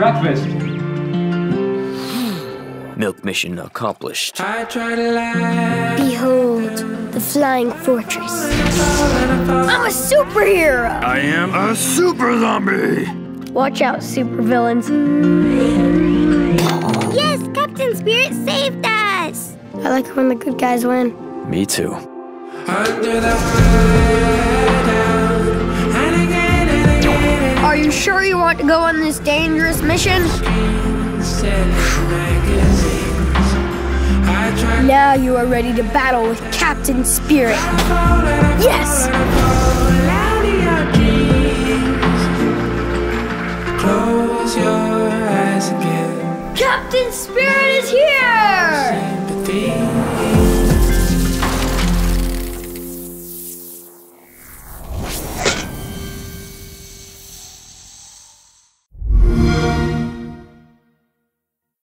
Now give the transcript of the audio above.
breakfast. Milk mission accomplished. Behold, the flying fortress. I'm a superhero! I am a super zombie! Watch out, super villains. Yes, Captain Spirit saved us! I like it when the good guys win. Me too. Are you sure you want to go on this dangerous mission? Now you are ready to battle with Captain Spirit. Yes! Close your eyes again. Captain Spirit is here!